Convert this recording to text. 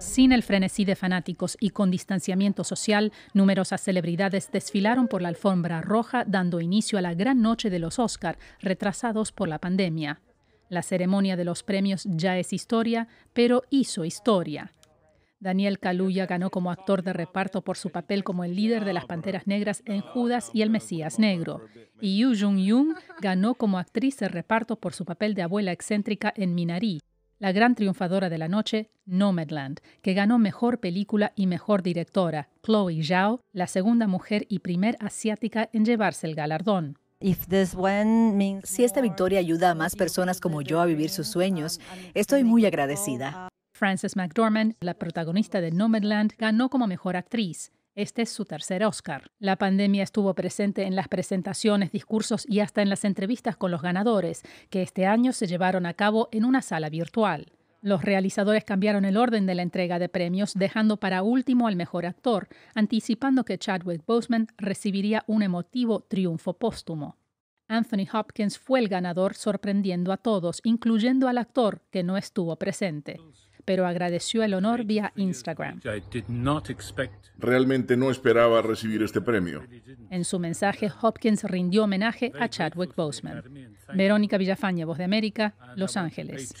Sin el frenesí de fanáticos y con distanciamiento social, numerosas celebridades desfilaron por la alfombra roja, dando inicio a la gran noche de los Óscar, retrasados por la pandemia. La ceremonia de los premios ya es historia, pero hizo historia. Daniel Kaluya ganó como actor de reparto por su papel como el líder de las Panteras Negras en Judas y el Mesías Negro. Y Yoo Jung-young ganó como actriz de reparto por su papel de abuela excéntrica en Minari. La gran triunfadora de la noche, Nomadland, que ganó Mejor Película y Mejor Directora, Chloe Zhao, la segunda mujer y primer asiática en llevarse el galardón. Si esta victoria ayuda a más personas como yo a vivir sus sueños, estoy muy agradecida. Frances McDormand, la protagonista de Nomadland, ganó como mejor actriz. Este es su tercer Óscar. La pandemia estuvo presente en las presentaciones, discursos y hasta en las entrevistas con los ganadores, que este año se llevaron a cabo en una sala virtual. Los realizadores cambiaron el orden de la entrega de premios, dejando para último al mejor actor, anticipando que Chadwick Boseman recibiría un emotivo triunfo póstumo. Anthony Hopkins fue el ganador, sorprendiendo a todos, incluyendo al actor, que no estuvo presente, pero agradeció el honor vía Instagram. Realmente no esperaba recibir este premio. En su mensaje, Hopkins rindió homenaje a Chadwick Boseman. Verónica Villafañe, Voz de América, Los Ángeles.